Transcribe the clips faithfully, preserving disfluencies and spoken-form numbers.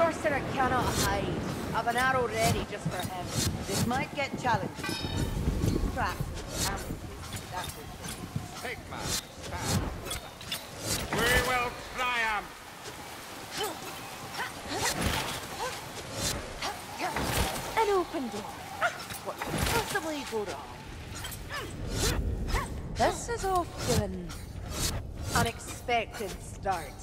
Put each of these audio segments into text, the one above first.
sorcerer cannot hide. I've an arrow ready just for him. This might get challenged. Track. That's it. Take my stand. We will triumph. An open door. What could possibly go wrong? This is often unexpected start.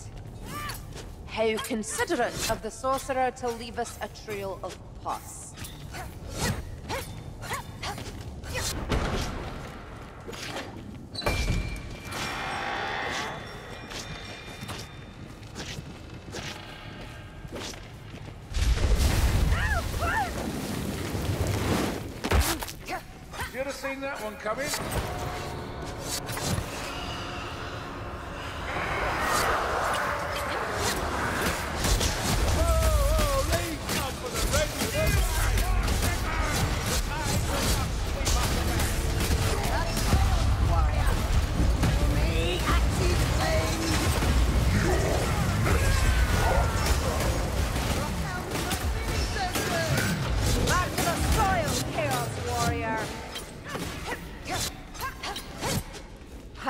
How considerate of the sorcerer to leave us a trail of pus. Should have seen that one coming.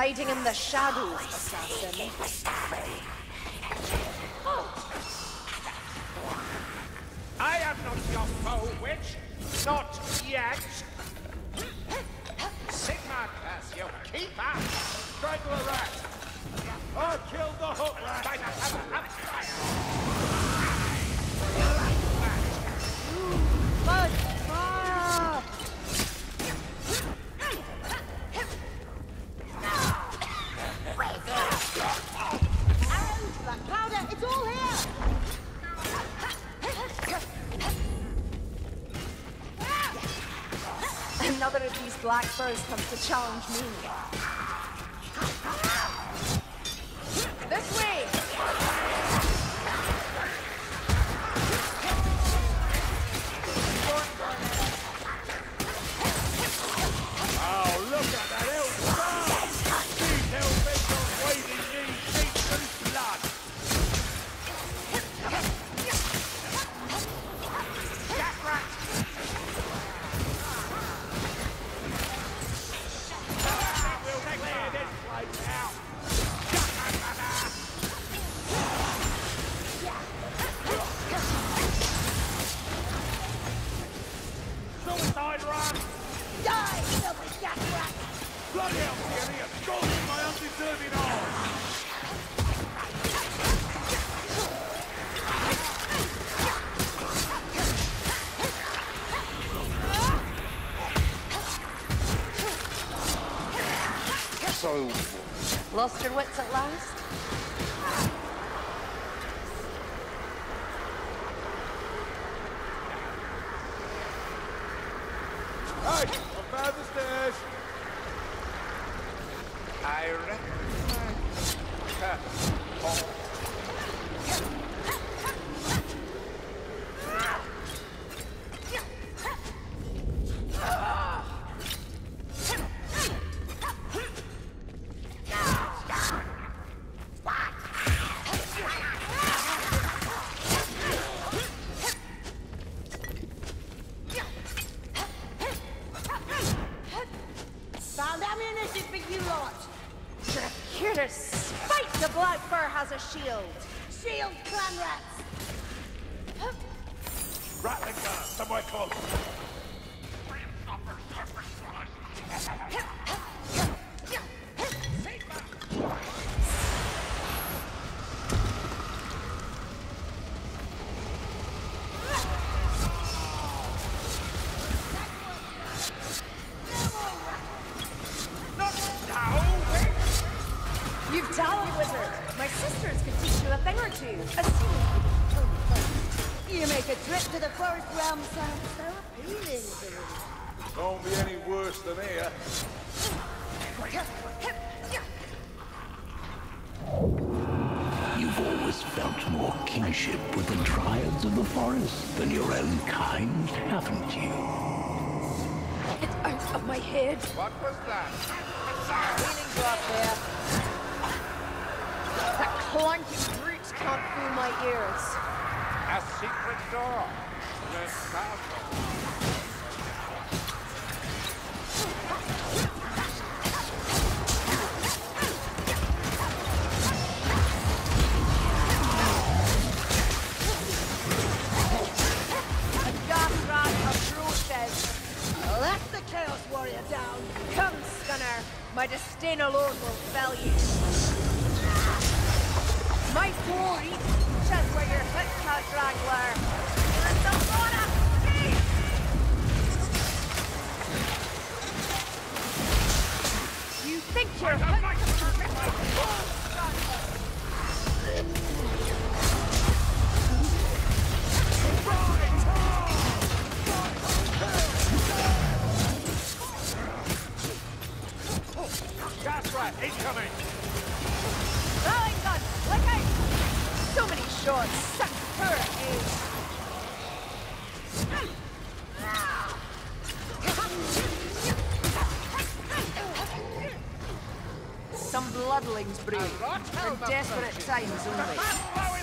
Hiding in the shadows, assassin. I am not your foe, witch. Not yet. Sigma curse your keeper. Strangle a rat. Or kill the hook by the hammer and fire. Blood. Another of these black birds comes to challenge me. This way! Oh, look at that hellstar! These hellbent on waving knees deep through blood! Jack rat! Bloody hell, Gary, I've stolen my undeserving arm! So... Lost your wits at last? Hey, I found the stairs! I recognize her. Oh. Found ammunition for you lot! Should have cured her spite! The black fur has a shield! Shield, clan rats! Rattling gun, somewhere close! You've talent, wizard! My sisters could teach you a thing or two. Assuming you can prove first. You make a trip to the forest realm sound so appealing to me. Don't be any worse than here. You've always felt more kinship with the dryads of the forest than your own kind, haven't you? It's out of my head. What was that? Cleaning block there. That clunky brute can't fool my ears. As secret door. The battle. Down. Come, Stunner. My disdain alone will fell you. My sword eats just where your foot cut, Dragler. Let the Lord up speak! You think you're a foot That's right, incoming! Rolling guns, like I... So many shorts, such her age. Some bloodlings brew, for desperate times only.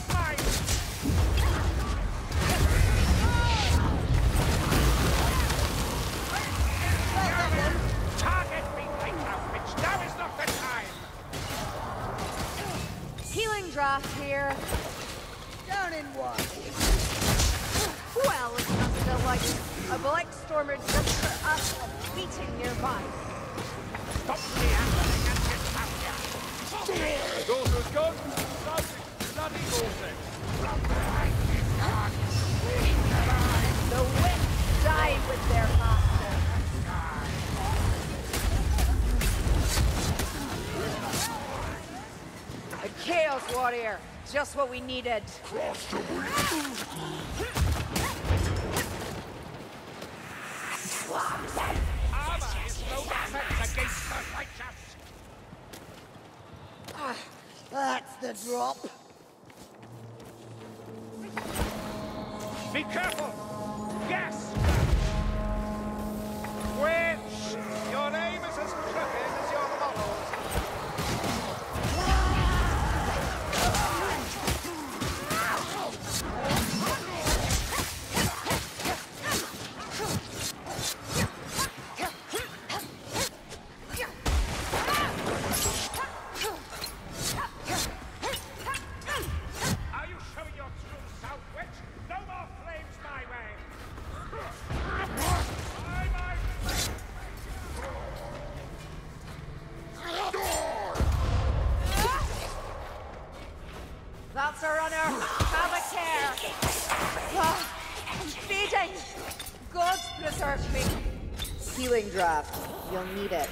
Draft here. Down in one. Well, it's not so like a black stormer just for us and beating nearby. Stop the ambling and get out here. Those who've gone, bloody horses. The wits died with their master. A Chaos Warrior, just what we needed. Cross the Armor is no defense against the righteous. Ah, that's the drop. Be careful! Yes! Witch! Your name is as crooked as your models. Draft. You'll need it.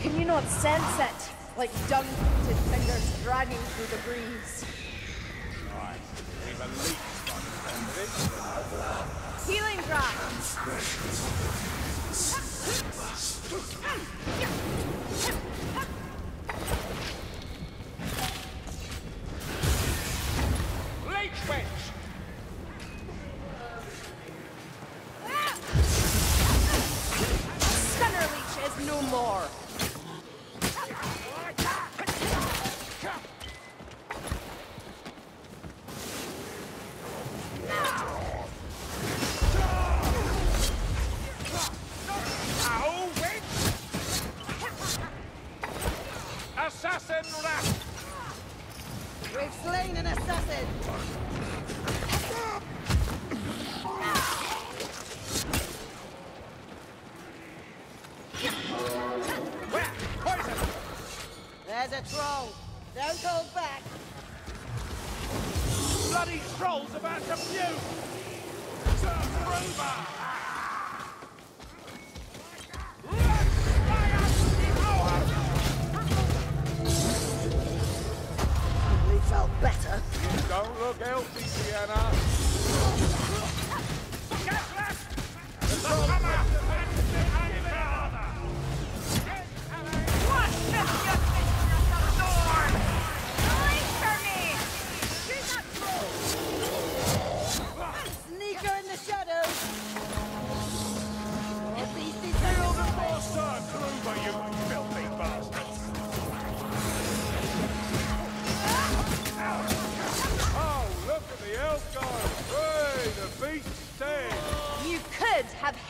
Can you not sense it? Like dung to fingers dragging through the breeze. Right. We've unleashed on Healing drop. Late wedge. Stunner leech is no more. We've slain an assassin! Where? Poison! There's a troll! Don't hold back! Bloody troll's about to puke! Turn Felt better. You don't look healthy, Sienna. Get left! The hammer! What? Just get me from the door! Wait for me! She's not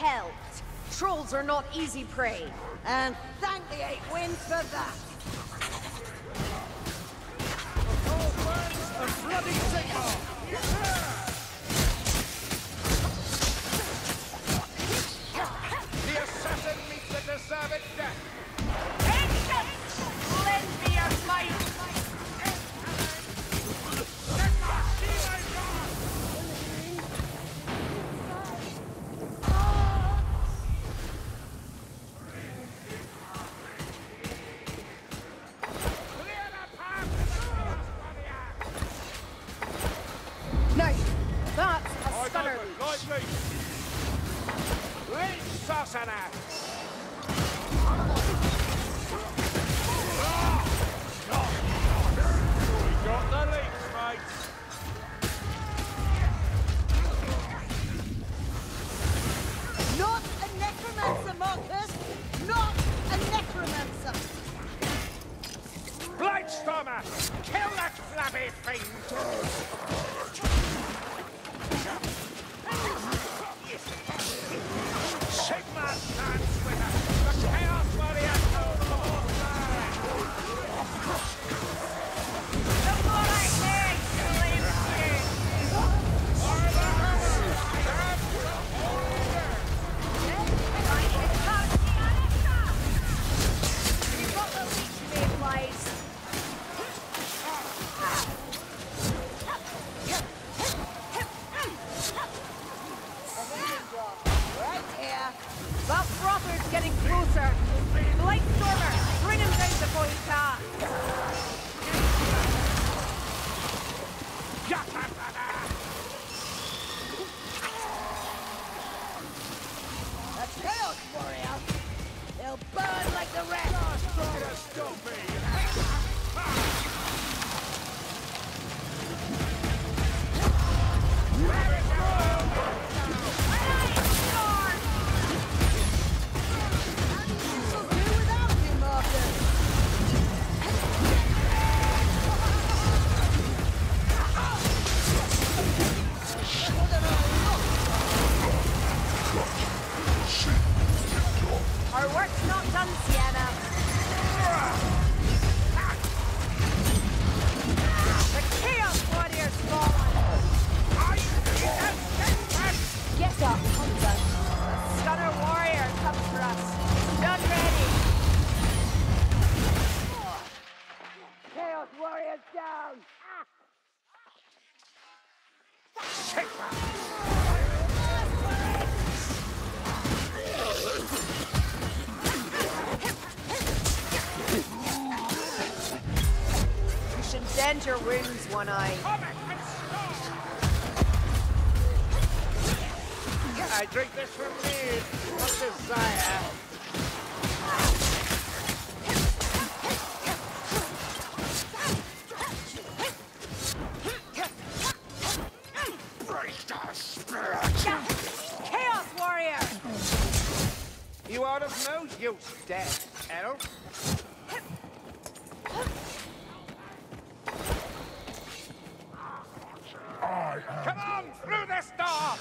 helped. Trolls are not easy prey, and thank the eight winds for that. The cold burns of bloody signal. The assassin meets the deserved death. Bend your wounds, One Eye. I drink this from me. What desire? Break the spirit. Chaos Warrior! You are of no use, dead, Harold. Come on, through this door!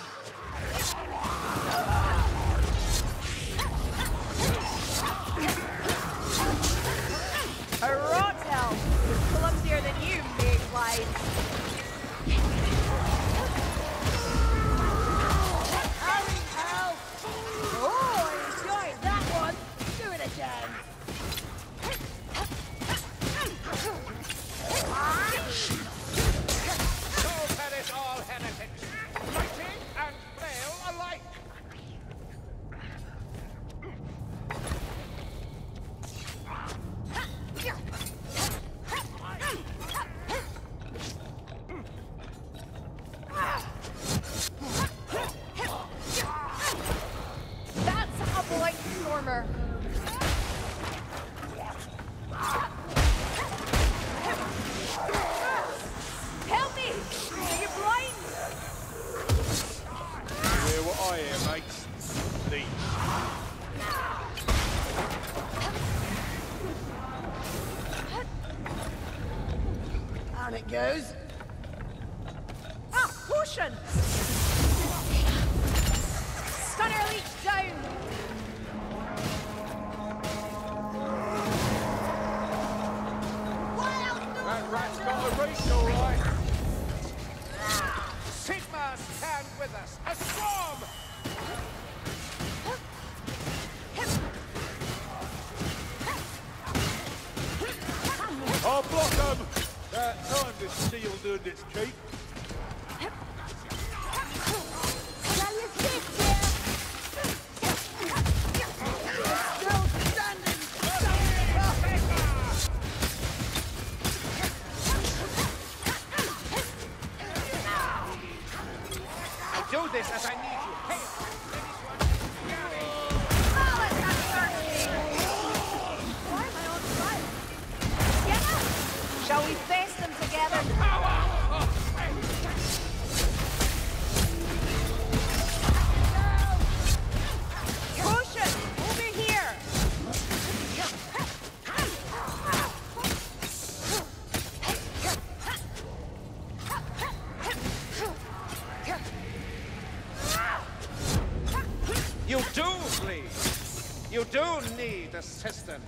A rot elf is clumsier than you, Mayflies. Alley elf! Oh, enjoyed that one! Do it again! Goes. Ah, potion! Stunner Elite down! That rat's got a reach, all right. Sigma's can with us. A storm! I'll block them. That time this steel doing its cheap. Do this as I need you. Hey, why am I on fire? Together? Shall we face them together? The power of faith. Potion, over here. You do, please. You do need assistance.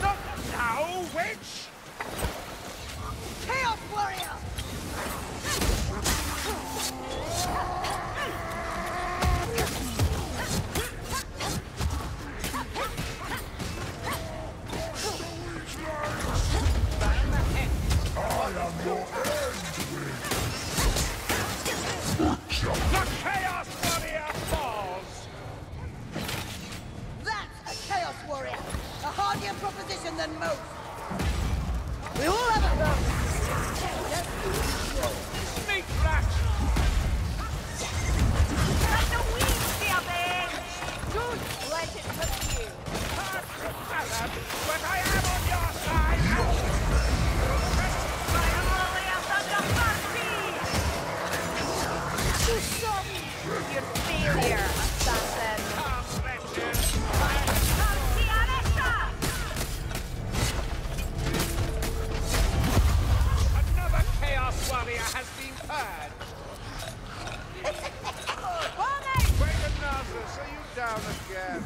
Not now, witch! Chaos warrior! Proposition than most. We all have it though. Sneak rat! Let the weeds be a man! Don't let it put you. Hard to balance, but I am on your side! I am only a thunder party! You saw me! You're failure, assassin! Warrior has been heard. Wait a minute, are you down again?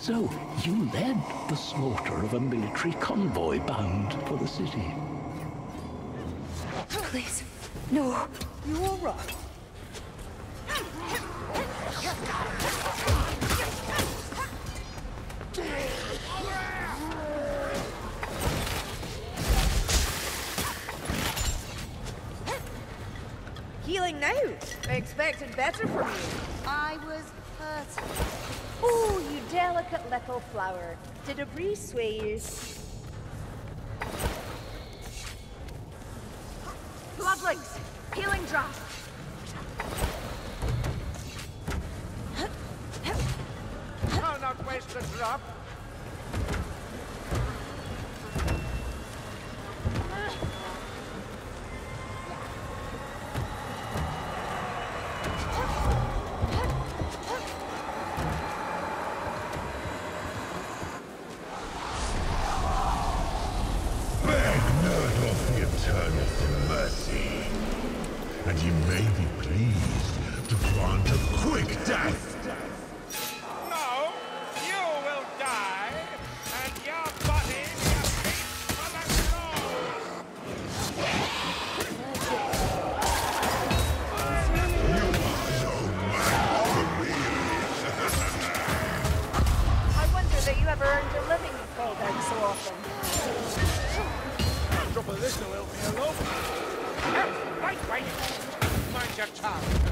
So, you led the slaughter of a military convoy bound for the city. Please, no. You all right? Healing now. I expected better from you. I was hurt. Oh, you delicate little flower. Did a breeze sway you? Bloodlings! Healing draught! I'll not waste the drop! Wait, wait! Mind your tongue!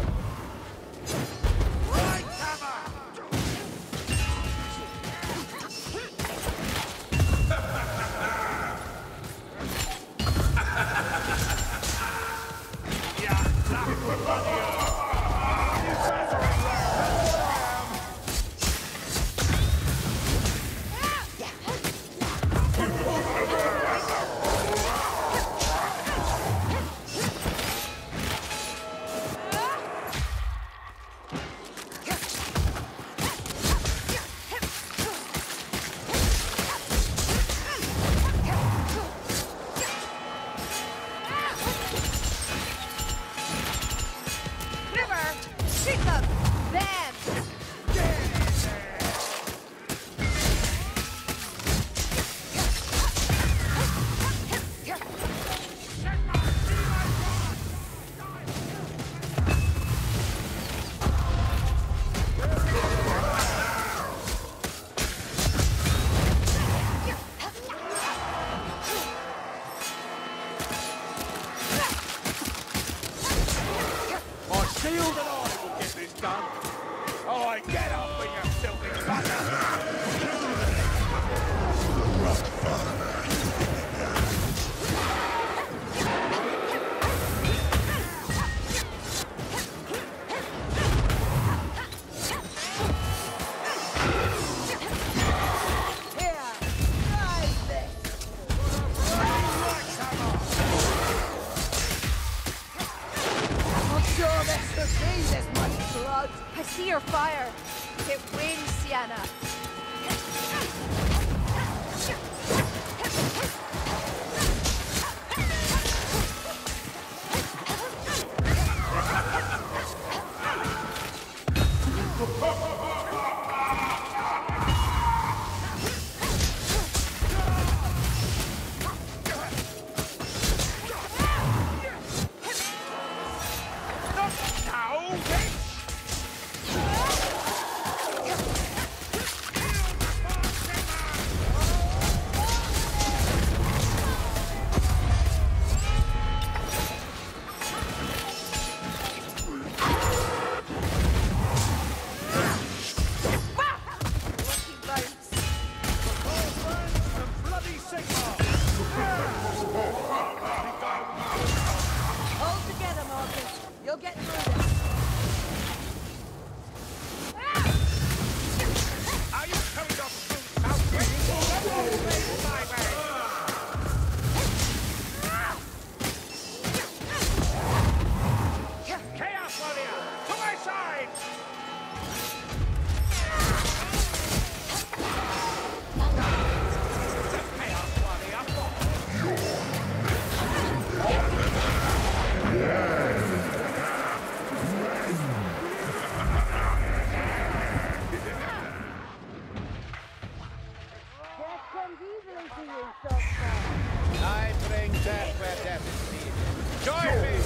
Shield and I will get this done. All right, get up with your filthy cutter. I see your fire. It wins, Sienna. I bring death where death is needed. Join me!